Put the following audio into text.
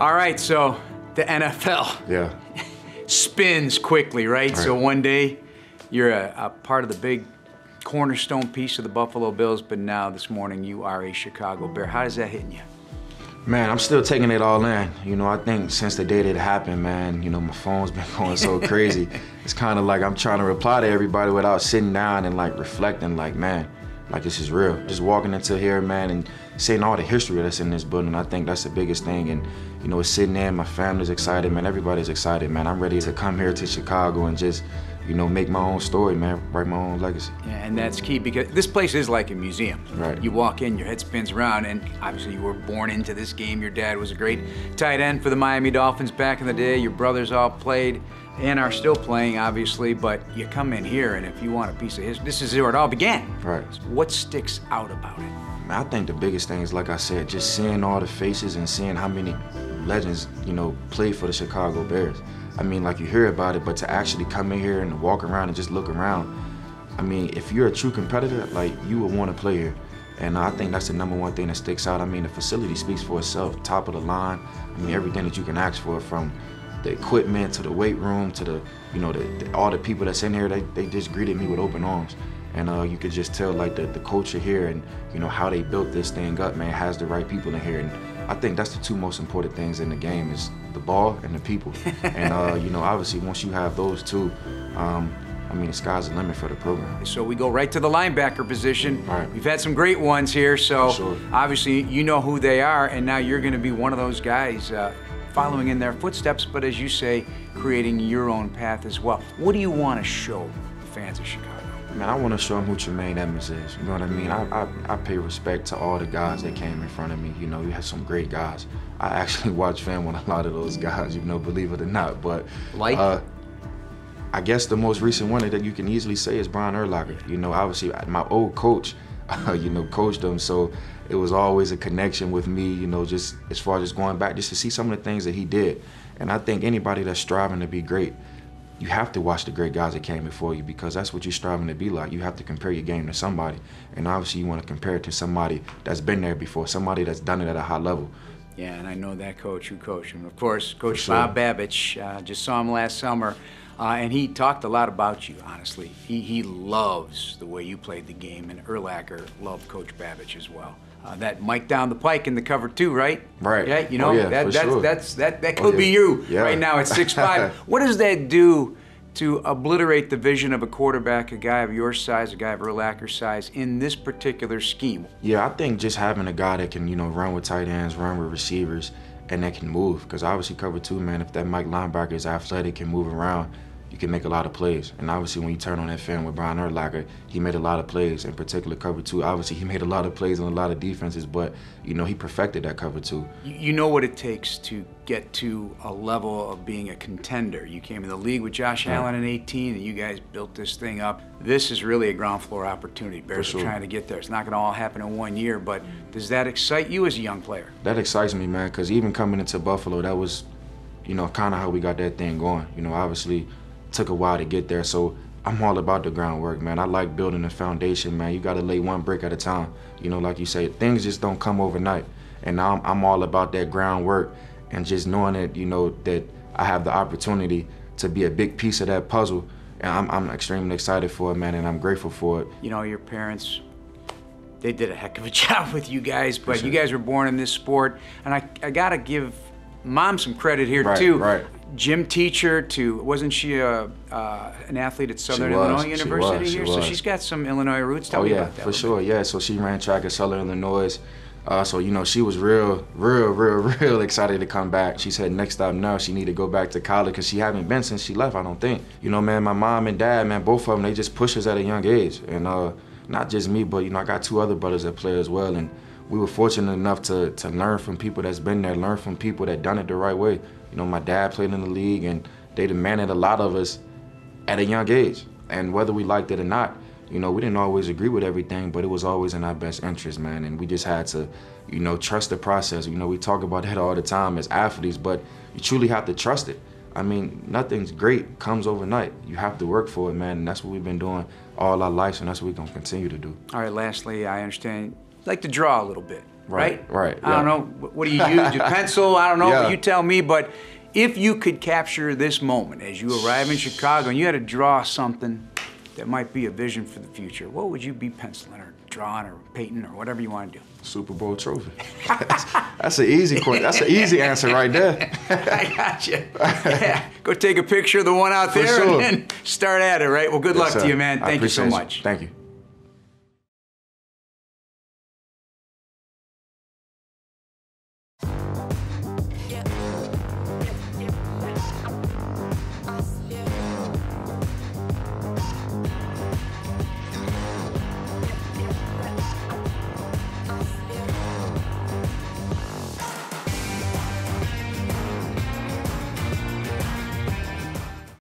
All right, so the NFL. Yeah. Spins quickly, right? So one day you're a part of the big cornerstone piece of the Buffalo Bills, but now this morning you are a Chicago Bear. How is that hitting you? Man, I'm still taking it all in. You know, I think since the day that it happened, man, you know, my phone's been going so crazy. It's kind of like I'm trying to reply to everybody without sitting down and like reflecting like, man, like this is real. Just walking into here, man, and seeing all the history that's in this building, I think that's the biggest thing. And, you know, it's sitting there, my family's excited, man, everybody's excited, man. I'm ready to come here to Chicago and just, you know, make my own story, man, write my own legacy. Yeah, and that's key because this place is like a museum. Right. You walk in, your head spins around, and obviously you were born into this game. Your dad was a great tight end for the Miami Dolphins back in the day. Your brothers all played and are still playing, obviously, but you come in here, and if you want a piece of history, this is where it all began. Right. What sticks out about it? I think the biggest thing is, like I said, just seeing all the faces and seeing how many legends, you know, played for the Chicago Bears. I mean, like you hear about it, but to actually come in here and walk around and just look around, I mean, if you're a true competitor, like you would want to play here. And I think that's the #1 thing that sticks out. I mean, the facility speaks for itself, top of the line. I mean, everything that you can ask for, from the equipment to the weight room to the, you know, all the people that's in here, they just greeted me with open arms. And you could just tell like the culture here and, you know, how they built this thing up, man, has the right people in here. And I think that's the two most important things in the game is the ball and the people. And, you know, obviously once you have those two, I mean, the sky's the limit for the program. So we go right to the linebacker position. Right. We've had some great ones here, so obviously you know who they are, and now you're going to be one of those guys following in their footsteps, but as you say, creating your own path as well. What do you want to show the fans of Chicago? Man, I want to show them who Tremaine Edmunds is, you know what I mean? I pay respect to all the guys that came in front of me, you know, you had some great guys. I actually watch film on a lot of those guys, you know, believe it or not, but... Like? I guess the most recent one that you can easily say is Brian Urlacher. You know, obviously my old coach, you know, coached him, so it was always a connection with me, you know, just as far as just going back, just to see some of the things that he did. And I think anybody that's striving to be great, you have to watch the great guys that came before you because that's what you're striving to be like. You have to compare your game to somebody. And obviously you want to compare it to somebody that's been there before, somebody that's done it at a high level. Yeah, and I know that coach who coached him. Of course, Coach Bob Babich, just saw him last summer, and he talked a lot about you, honestly. He loves the way you played the game, and Urlacher loved Coach Babich as well. That Mike down the pike in the cover too, right? Right. Yeah, you know, that could be you right now at 6'5". What does that do to obliterate the vision of a quarterback, a guy of your size, a guy of Urlacher's size in this particular scheme? Yeah, I think just having a guy that can, you know, run with tight ends, run with receivers, and that can move. Because obviously cover two, man, if that Mike linebacker is athletic, can move around, you can make a lot of plays. And obviously when you turn on that film with Brian Urlacher, he made a lot of plays, in particular cover two. Obviously he made a lot of plays on a lot of defenses, but you know, he perfected that cover two. You know what it takes to get to a level of being a contender. You came in the league with Josh Allen in 18 and you guys built this thing up. This is really a ground floor opportunity. Bears are trying to get there. It's not gonna all happen in 1 year, but does that excite you as a young player? That excites me, man, because even coming into Buffalo, that was, you know, kind of how we got that thing going. You know, obviously, took a while to get there, so I'm all about the groundwork, man. I like building a foundation, man. You gotta lay one brick at a time. You know, like you say, things just don't come overnight. And now I'm all about that groundwork and just knowing that, you know, that I have the opportunity to be a big piece of that puzzle. And I'm extremely excited for it, man, and I'm grateful for it. You know, your parents, they did a heck of a job with you guys, but you guys were born in this sport. And I gotta give Mom some credit here too. Gym teacher to, wasn't she an athlete at Southern Illinois University here? So she's got some Illinois roots. Tell me about that. For sure, yeah. So she ran track at Southern Illinois. So, you know, she was real excited to come back. She said next stop now, she need to go back to college because she haven't been since she left, I don't think. You know, man, my mom and dad, man, both of them, they just push us at a young age. And not just me, but, you know, I got two other brothers that play as well. And we were fortunate enough to learn from people that's been there, learn from people that done it the right way. You know, my dad played in the league and they demanded a lot of us at a young age. And whether we liked it or not, you know, we didn't always agree with everything, but it was always in our best interest, man. And we just had to, you know, trust the process. You know, we talk about that all the time as athletes, but you truly have to trust it. I mean, nothing's great comes overnight. You have to work for it, man. And that's what we've been doing all our lives and that's what we're gonna continue to do. All right, lastly, I understand like to draw a little bit, right? Right. Yeah. I don't know, what do you use, your pencil? I don't know, yeah. You tell me, but if you could capture this moment as you arrive in Chicago and you had to draw something that might be a vision for the future, what would you be penciling or drawing or painting or whatever you want to do? Super Bowl trophy. That's an easy question. That's an easy answer right there. I got you. Yeah. Go take a picture of the one out there, sure, and then start at it, right? Well, good luck to you, man. Thank you so much. Thank you.